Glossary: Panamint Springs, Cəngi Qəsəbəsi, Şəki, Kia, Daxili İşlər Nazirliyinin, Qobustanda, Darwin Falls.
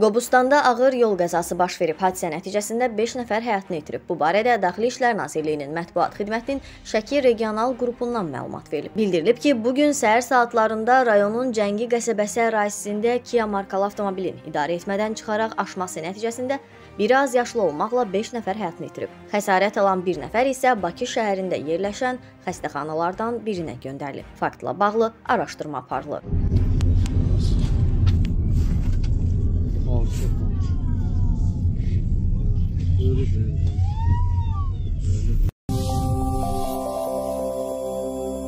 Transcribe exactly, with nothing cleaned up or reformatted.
Qobustanda ağır yol qəzası baş verib. Hadisə nəticəsində beş nəfər həyatını itirib. Bu barədə Daxili İşlər Nazirliyinin mətbuat xidmətinin Şəki regional qrupundan məlumat verilib. Bildirilib ki, bugün səhər saatlarında rayonun Cəngi Qəsəbəsi ərazisində Kia markalı avtomobilin idarə etmədən çıxaraq aşması nəticəsində biri az yaşlı olmaqla beş nəfər həyatını itirib. Xəsarət alan bir nəfər isə Bakı şəhərində yerləşən xəstəxanalardan birinə göndərilib. Faktla bağlı araşdırma aparılır.